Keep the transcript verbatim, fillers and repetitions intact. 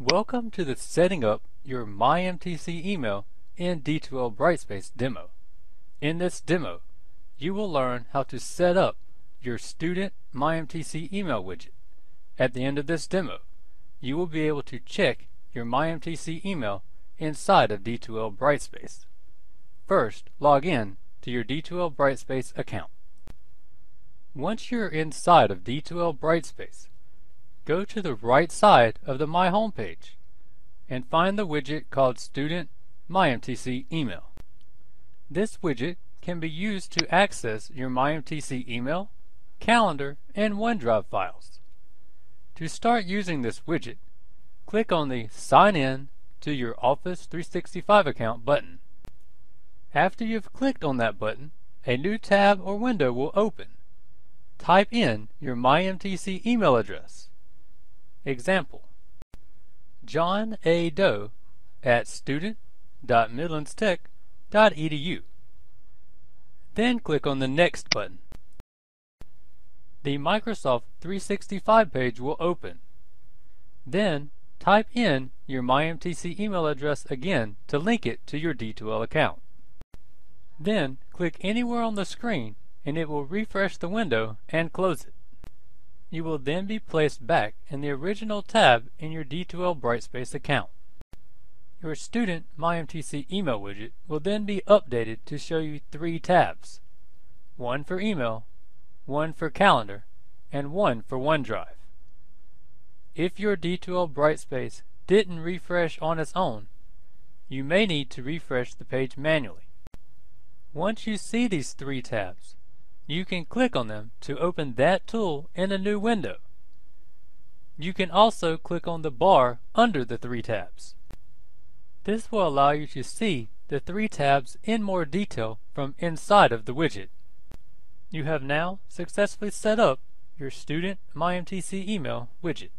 Welcome to the Setting Up Your My M T C Email in D two L Brightspace demo. In this demo, you will learn how to set up your student My M T C email widget. At the end of this demo, you will be able to check your My M T C email inside of D two L Brightspace. First, log in to your D two L Brightspace account. Once you're inside of D two L Brightspace, go to the right side of the My homepage and find the widget called Student My M T C Email. This widget can be used to access your My M T C email, calendar, and OneDrive files. To start using this widget, click on the Sign In to your Office three sixty-five account button. After you've clicked on that button, a new tab or window will open. Type in your My M T C email address. Example, John A. Doe at student dot midlands tech dot e d u. Then click on the Next button. The Microsoft three sixty-five page will open. Then type in your My M T C email address again to link it to your D two L account. Then click anywhere on the screen and it will refresh the window and close it. You will then be placed back in the original tab in your D two L Brightspace account. Your student My M T C email widget will then be updated to show you three tabs, one for email, one for calendar, and one for OneDrive. If your D two L Brightspace didn't refresh on its own, you may need to refresh the page manually. Once you see these three tabs, you can click on them to open that tool in a new window. You can also click on the bar under the three tabs. This will allow you to see the three tabs in more detail from inside of the widget. You have now successfully set up your student My M T C email widget.